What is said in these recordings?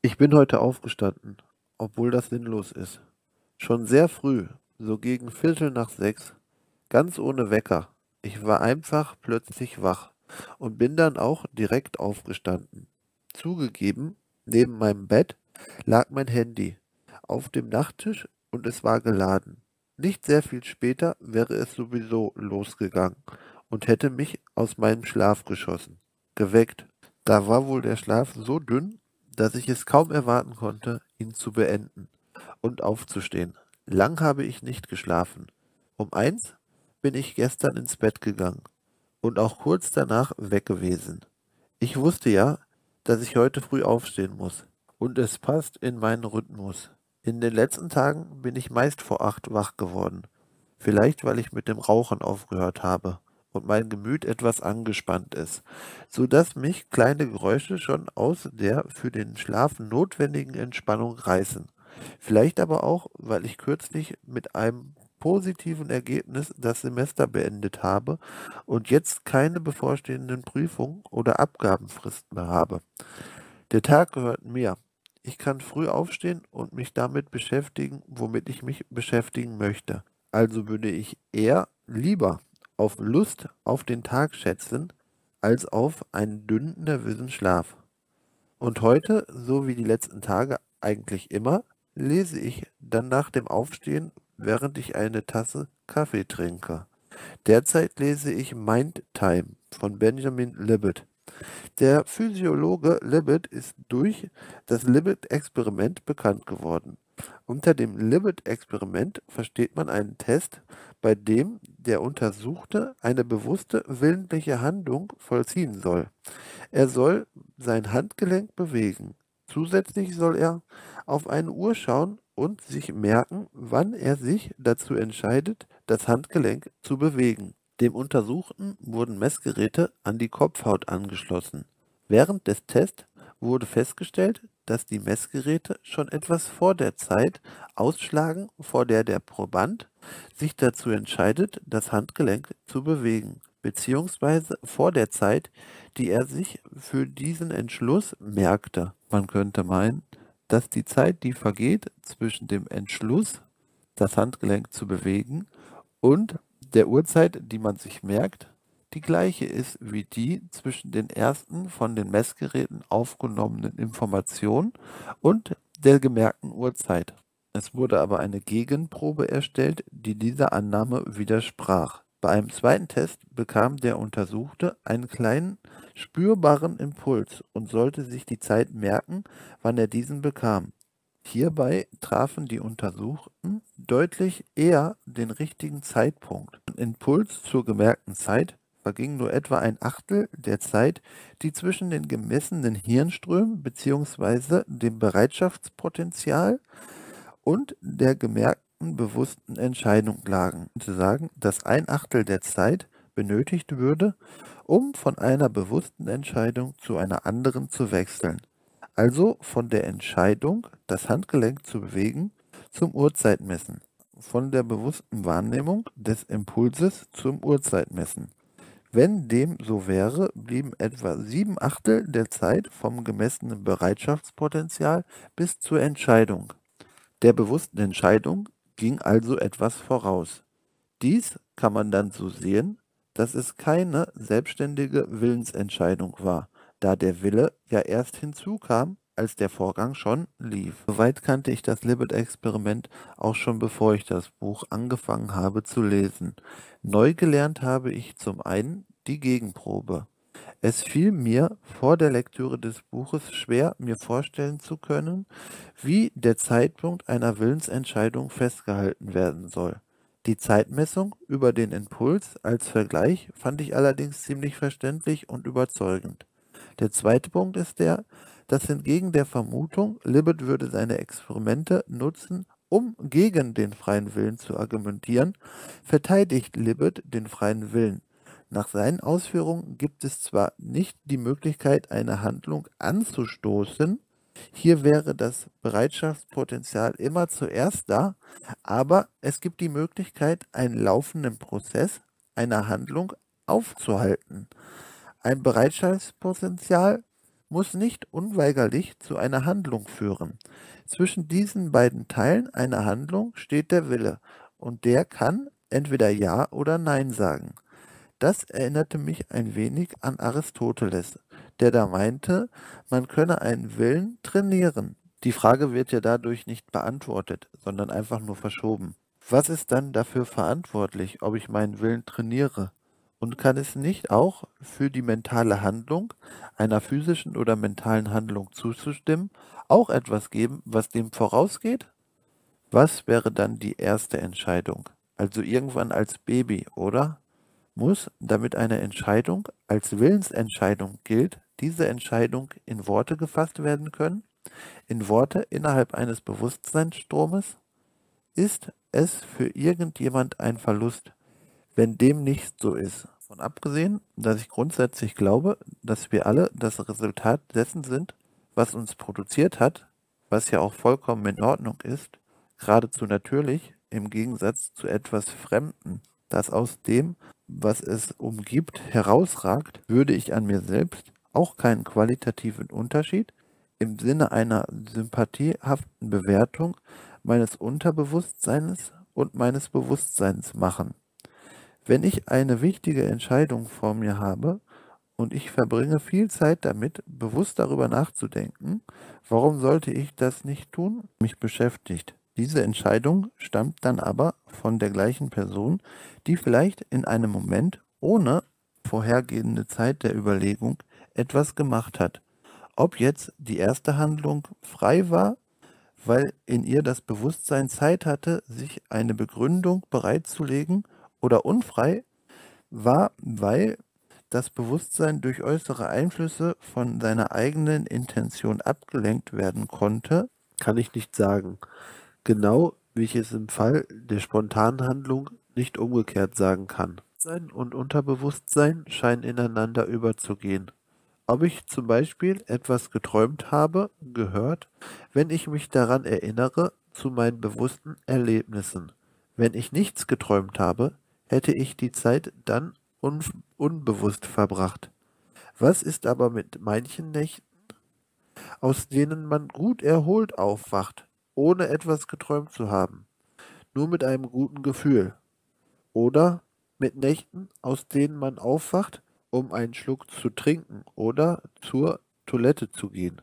Ich bin heute aufgestanden, obwohl das sinnlos ist. Schon sehr früh, so gegen 5:15, ganz ohne Wecker. Ich war einfach plötzlich wach und bin dann auch direkt aufgestanden. Zugegeben, neben meinem Bett lag mein Handy auf dem Nachttisch und es war geladen. Nicht sehr viel später wäre es sowieso losgegangen und hätte mich aus meinem Schlaf geschossen. Geweckt. Da war wohl der Schlaf so dünn, dass ich es kaum erwarten konnte, ihn zu beenden und aufzustehen. Lang habe ich nicht geschlafen. Um 1 bin ich gestern ins Bett gegangen und auch kurz danach weg gewesen. Ich wusste ja, dass ich heute früh aufstehen muss und es passt in meinen Rhythmus. In den letzten Tagen bin ich meist vor 8 wach geworden, vielleicht weil ich mit dem Rauchen aufgehört habe und mein Gemüt etwas angespannt ist, so dass mich kleine Geräusche schon aus der für den Schlaf notwendigen Entspannung reißen. Vielleicht aber auch, weil ich kürzlich mit einem positiven Ergebnis das Semester beendet habe und jetzt keine bevorstehenden Prüfungen oder Abgabenfristen mehr habe. Der Tag gehört mir. Ich kann früh aufstehen und mich damit beschäftigen, womit ich mich beschäftigen möchte. Also würde ich eher lieber auf Lust auf den Tag schätzen, als auf einen dünnen, nervösen Schlaf. Und heute, so wie die letzten Tage eigentlich immer, lese ich dann nach dem Aufstehen, während ich eine Tasse Kaffee trinke. Derzeit lese ich Mind Time von Benjamin Libet. Der Physiologe Libet ist durch das Libet-Experiment bekannt geworden. Unter dem Libet-Experiment versteht man einen Test, bei dem der Untersuchte eine bewusste, willentliche Handlung vollziehen soll. Er soll sein Handgelenk bewegen. Zusätzlich soll er auf eine Uhr schauen und sich merken, wann er sich dazu entscheidet, das Handgelenk zu bewegen. Dem Untersuchten wurden Messgeräte an die Kopfhaut angeschlossen. Während des Tests wurde festgestellt, dass die Messgeräte schon etwas vor der Zeit ausschlagen, vor der der Proband sich dazu entscheidet, das Handgelenk zu bewegen, beziehungsweise vor der Zeit, die er sich für diesen Entschluss merkte. Man könnte meinen, dass die Zeit, die vergeht zwischen dem Entschluss, das Handgelenk zu bewegen, und der Uhrzeit, die man sich merkt, die gleiche ist wie die zwischen den ersten von den Messgeräten aufgenommenen Informationen und der gemerkten Uhrzeit. Es wurde aber eine Gegenprobe erstellt, die dieser Annahme widersprach. Bei einem zweiten Test bekam der Untersuchte einen kleinen, spürbaren Impuls und sollte sich die Zeit merken, wann er diesen bekam. Hierbei trafen die Untersuchten deutlich eher den richtigen Zeitpunkt. Ein Impuls zur gemerkten Zeit verging nur etwa 1/8 der Zeit, die zwischen den gemessenen Hirnströmen bzw. dem Bereitschaftspotenzial und der gemerkten bewussten Entscheidung lagen. Zu sagen, dass 1/8 der Zeit benötigt würde, um von einer bewussten Entscheidung zu einer anderen zu wechseln. Also von der Entscheidung, das Handgelenk zu bewegen, zum Uhrzeitmessen. Von der bewussten Wahrnehmung des Impulses zum Uhrzeitmessen. Wenn dem so wäre, blieben etwa 7/8 der Zeit vom gemessenen Bereitschaftspotenzial bis zur Entscheidung. Der bewussten Entscheidung ging also etwas voraus. Dies kann man dann so sehen, dass es keine selbstständige Willensentscheidung war, da der Wille ja erst hinzukam, als der Vorgang schon lief. Soweit kannte ich das Libet-Experiment auch schon, bevor ich das Buch angefangen habe zu lesen. Neu gelernt habe ich zum einen die Gegenprobe. Es fiel mir vor der Lektüre des Buches schwer, mir vorstellen zu können, wie der Zeitpunkt einer Willensentscheidung festgehalten werden soll. Die Zeitmessung über den Impuls als Vergleich fand ich allerdings ziemlich verständlich und überzeugend. Der zweite Punkt ist der, dass hingegen der Vermutung, Libet würde seine Experimente nutzen, um gegen den freien Willen zu argumentieren, verteidigt Libet den freien Willen. Nach seinen Ausführungen gibt es zwar nicht die Möglichkeit, eine Handlung anzustoßen, hier wäre das Bereitschaftspotenzial immer zuerst da, aber es gibt die Möglichkeit, einen laufenden Prozess einer Handlung aufzuhalten. Ein Bereitschaftspotenzial muss nicht unweigerlich zu einer Handlung führen. Zwischen diesen beiden Teilen einer Handlung steht der Wille und der kann entweder Ja oder Nein sagen. Das erinnerte mich ein wenig an Aristoteles, der da meinte, man könne einen Willen trainieren. Die Frage wird ja dadurch nicht beantwortet, sondern einfach nur verschoben. Was ist dann dafür verantwortlich, ob ich meinen Willen trainiere? Und kann es nicht auch für die mentale Handlung, einer physischen oder mentalen Handlung zuzustimmen, auch etwas geben, was dem vorausgeht? Was wäre dann die erste Entscheidung? Also irgendwann als Baby, oder? Muss, damit eine Entscheidung als Willensentscheidung gilt, diese Entscheidung in Worte gefasst werden können? In Worte innerhalb eines Bewusstseinsstromes? Ist es für irgendjemand ein Verlust, wenn dem nicht so ist? Davon abgesehen, dass ich grundsätzlich glaube, dass wir alle das Resultat dessen sind, was uns produziert hat, was ja auch vollkommen in Ordnung ist, geradezu natürlich im Gegensatz zu etwas Fremden, das aus dem, was es umgibt, herausragt, würde ich an mir selbst auch keinen qualitativen Unterschied im Sinne einer sympathiehaften Bewertung meines Unterbewusstseins und meines Bewusstseins machen. Wenn ich eine wichtige Entscheidung vor mir habe und ich verbringe viel Zeit damit, bewusst darüber nachzudenken, warum sollte ich das nicht tun, mich beschäftigt. Diese Entscheidung stammt dann aber von der gleichen Person, die vielleicht in einem Moment ohne vorhergehende Zeit der Überlegung etwas gemacht hat. Ob jetzt die erste Handlung frei war, weil in ihr das Bewusstsein Zeit hatte, sich eine Begründung bereitzulegen, oder unfrei war, weil das Bewusstsein durch äußere Einflüsse von seiner eigenen Intention abgelenkt werden konnte, kann ich nicht sagen. Genau wie ich es im Fall der spontanen Handlung nicht umgekehrt sagen kann. Sein und Unterbewusstsein scheinen ineinander überzugehen. Ob ich zum Beispiel etwas geträumt habe, gehört, wenn ich mich daran erinnere, zu meinen bewussten Erlebnissen. Wenn ich nichts geträumt habe, hätte ich die Zeit dann unbewusst verbracht. Was ist aber mit manchen Nächten, aus denen man gut erholt aufwacht, ohne etwas geträumt zu haben, nur mit einem guten Gefühl? Oder mit Nächten, aus denen man aufwacht, um einen Schluck zu trinken oder zur Toilette zu gehen?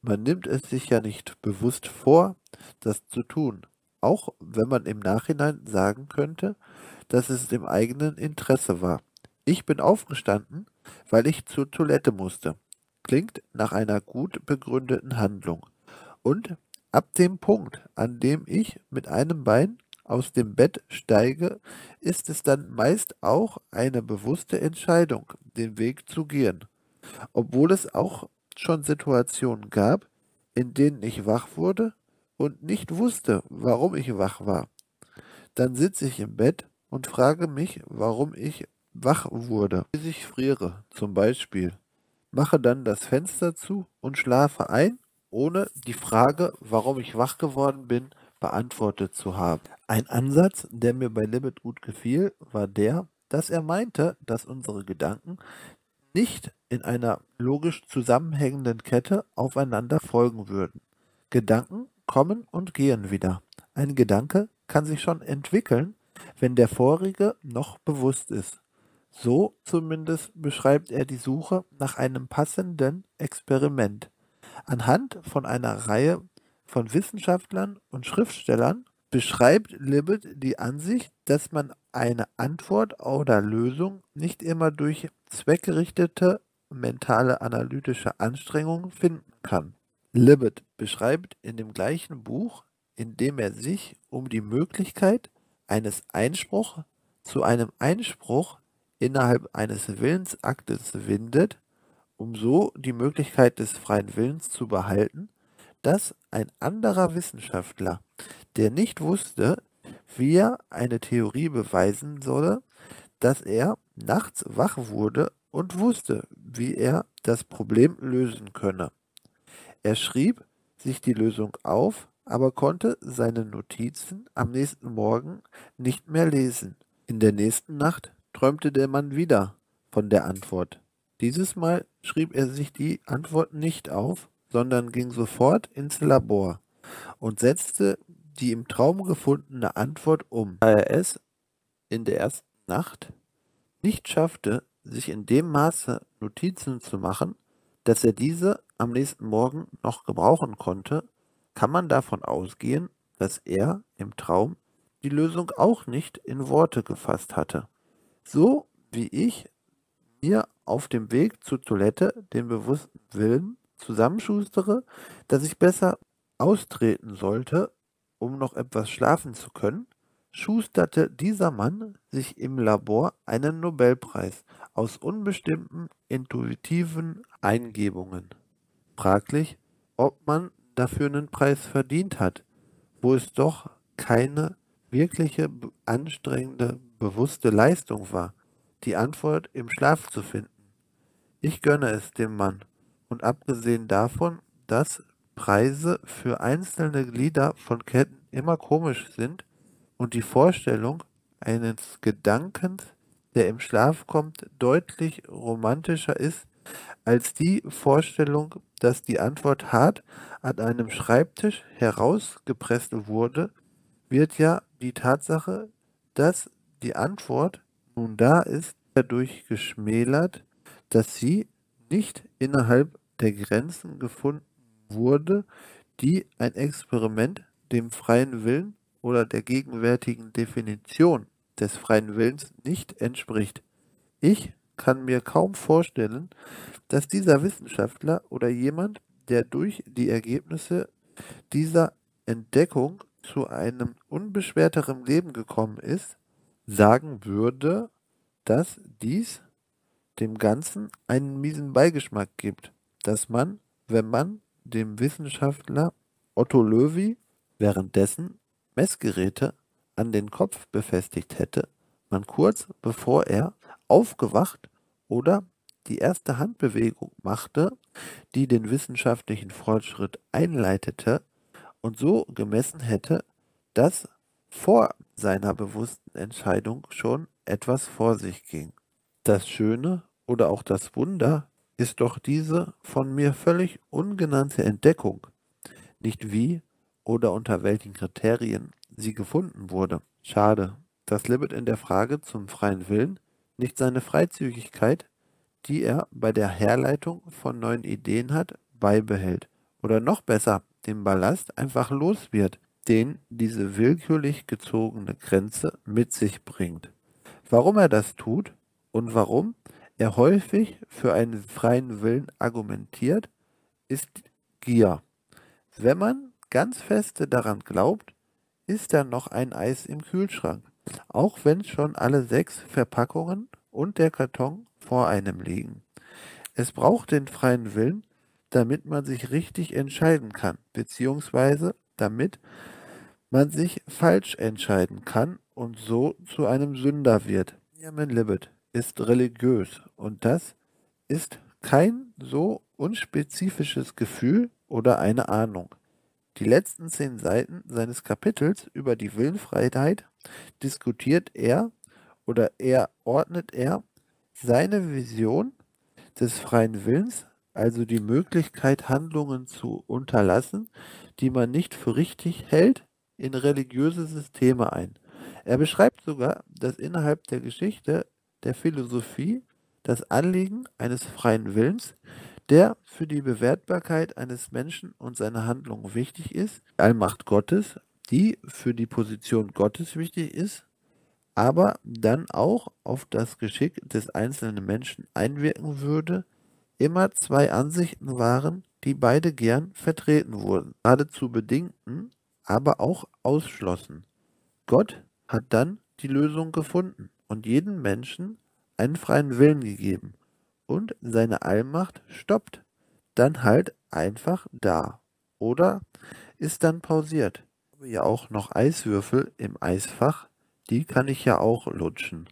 Man nimmt es sich ja nicht bewusst vor, das zu tun. Auch wenn man im Nachhinein sagen könnte, dass es im eigenen Interesse war. Ich bin aufgestanden, weil ich zur Toilette musste. Klingt nach einer gut begründeten Handlung. Und ab dem Punkt, an dem ich mit einem Bein aus dem Bett steige, ist es dann meist auch eine bewusste Entscheidung, den Weg zu gehen. Obwohl es auch schon Situationen gab, in denen ich wach wurde, und nicht wusste, warum ich wach war. Dann sitze ich im Bett und frage mich, warum ich wach wurde, bis ich friere, zum Beispiel. Mache dann das Fenster zu und schlafe ein, ohne die Frage, warum ich wach geworden bin, beantwortet zu haben. Ein Ansatz, der mir bei Libet gut gefiel, war der, dass er meinte, dass unsere Gedanken nicht in einer logisch zusammenhängenden Kette aufeinander folgen würden. Gedanken kommen und gehen wieder. Ein Gedanke kann sich schon entwickeln, wenn der vorige noch bewusst ist. So zumindest beschreibt er die Suche nach einem passenden Experiment. Anhand von einer Reihe von Wissenschaftlern und Schriftstellern beschreibt Libet die Ansicht, dass man eine Antwort oder Lösung nicht immer durch zweckgerichtete mentale analytische Anstrengungen finden kann. Libet beschreibt in dem gleichen Buch, in dem er sich um die Möglichkeit eines Einspruchs zu einem Einspruch innerhalb eines Willensaktes windet, um so die Möglichkeit des freien Willens zu behalten, dass ein anderer Wissenschaftler, der nicht wusste, wie er eine Theorie beweisen solle, dass er nachts wach wurde und wusste, wie er das Problem lösen könne. Er schrieb sich die Lösung auf, aber konnte seine Notizen am nächsten Morgen nicht mehr lesen. In der nächsten Nacht träumte der Mann wieder von der Antwort. Dieses Mal schrieb er sich die Antwort nicht auf, sondern ging sofort ins Labor und setzte die im Traum gefundene Antwort um, da er es in der ersten Nacht nicht schaffte, sich in dem Maße Notizen zu machen, dass er diese am nächsten Morgen noch gebrauchen konnte, kann man davon ausgehen, dass er im Traum die Lösung auch nicht in Worte gefasst hatte. So wie ich mir auf dem Weg zur Toilette den bewussten Willen zusammenschustere, dass ich besser austreten sollte, um noch etwas schlafen zu können, schusterte dieser Mann sich im Labor einen Nobelpreis aus unbestimmten intuitiven Eingebungen. Fraglich, ob man dafür einen Preis verdient hat, wo es doch keine wirkliche anstrengende, bewusste Leistung war, die Antwort im Schlaf zu finden. Ich gönne es dem Mann, und abgesehen davon, dass Preise für einzelne Glieder von Ketten immer komisch sind, und die Vorstellung eines Gedankens, der im Schlaf kommt, deutlich romantischer ist als die Vorstellung, dass die Antwort hart an einem Schreibtisch herausgepresst wurde, wird ja die Tatsache, dass die Antwort nun da ist, dadurch geschmälert, dass sie nicht innerhalb der Grenzen gefunden wurde, die ein Experiment dem freien Willen oder der gegenwärtigen Definition des freien Willens nicht entspricht. Ich kann mir kaum vorstellen, dass dieser Wissenschaftler oder jemand, der durch die Ergebnisse dieser Entdeckung zu einem unbeschwerteren Leben gekommen ist, sagen würde, dass dies dem Ganzen einen miesen Beigeschmack gibt, dass man, wenn man dem Wissenschaftler Otto Löwi währenddessen Messgeräte an den Kopf befestigt hätte, man kurz bevor er aufgewacht oder die erste Handbewegung machte, die den wissenschaftlichen Fortschritt einleitete und so gemessen hätte, dass vor seiner bewussten Entscheidung schon etwas vor sich ging. Das Schöne oder auch das Wunder ist doch diese von mir völlig ungenannte Entdeckung, nicht wie oder unter welchen Kriterien sie gefunden wurde. Schade, dass Libet in der Frage zum freien Willen nicht seine Freizügigkeit, die er bei der Herleitung von neuen Ideen hat, beibehält. Oder noch besser, dem Ballast einfach los wird, den diese willkürlich gezogene Grenze mit sich bringt. Warum er das tut und warum er häufig für einen freien Willen argumentiert, ist Gier. Wenn man ganz feste daran glaubt, ist da noch ein Eis im Kühlschrank, auch wenn schon alle 6 Verpackungen und der Karton vor einem liegen. Es braucht den freien Willen, damit man sich richtig entscheiden kann, beziehungsweise damit man sich falsch entscheiden kann und so zu einem Sünder wird. Benjamin Libet ist religiös, und das ist kein so unspezifisches Gefühl oder eine Ahnung. Die letzten 10 Seiten seines Kapitels über die Willensfreiheit diskutiert er oder ordnet er seine Vision des freien Willens, also die Möglichkeit, Handlungen zu unterlassen, die man nicht für richtig hält, in religiöse Systeme ein. Er beschreibt sogar, dass innerhalb der Geschichte der Philosophie das Anliegen eines freien Willens, der für die Bewertbarkeit eines Menschen und seiner Handlung wichtig ist, die Allmacht Gottes, die für die Position Gottes wichtig ist, aber dann auch auf das Geschick des einzelnen Menschen einwirken würde, immer 2 Ansichten waren, die beide gern vertreten wurden, geradezu bedingten, aber auch ausschlossen. Gott hat dann die Lösung gefunden und jedem Menschen einen freien Willen gegeben und seine Allmacht stoppt dann halt einfach da oder ist dann pausiert. Ich habe ja auch noch Eiswürfel im Eisfach, die kann ich ja auch lutschen.